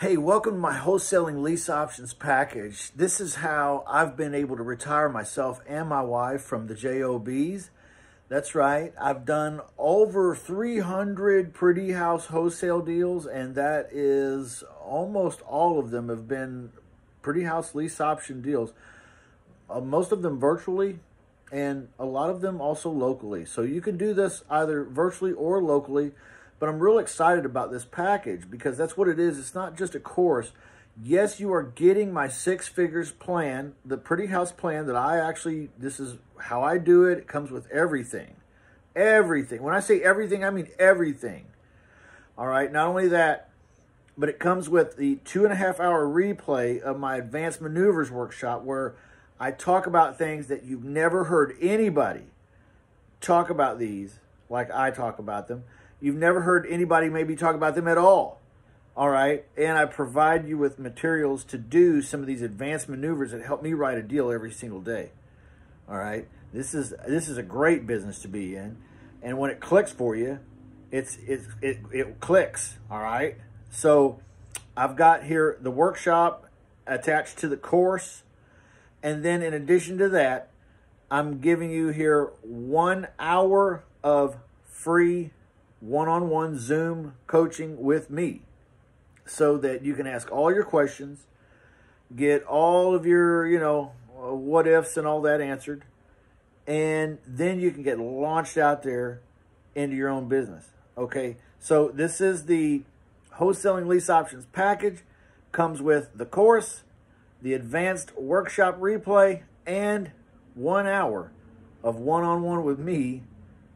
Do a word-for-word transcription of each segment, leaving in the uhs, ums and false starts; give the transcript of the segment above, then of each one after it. Hey, welcome to my wholesaling lease options package. This is how I've been able to retire myself and my wife from the J O Bs. That's right. I've done over three hundred Pretty House wholesale deals, and that is almost all of them have been Pretty House lease option deals. Uh, most of them virtually, and a lot of them also locally. So you can do this either virtually or locally. But I'm real excited about this package because that's what it is. It's not just a course. Yes, you are getting my six figures plan, the Pretty House plan that I actually, this is how I do it. It comes with everything, everything. When I say everything, I mean everything. All right. Not only that, but it comes with the two and a half hour replay of my advanced maneuvers workshop where I talk about things that you've never heard anybody talk about these like I talk about them. You've never heard anybody maybe talk about them at all, all right? And I provide you with materials to do some of these advanced maneuvers that help me write a deal every single day, all right? This is this is a great business to be in, and when it clicks for you, it's it's it, it clicks, all right? So I've got here the workshop attached to the course, and then in addition to that, I'm giving you here one hour of free one-on-one Zoom coaching with me so that you can ask all your questions, get all of your, you know, what ifs and all that answered, and then you can get launched out there into your own business. Okay, so this is the wholesaling lease options package. Comes with the course, the advanced workshop replay, and one hour of one-on-one with me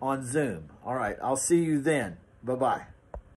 on Zoom. All right, I'll see you then. Bye-bye.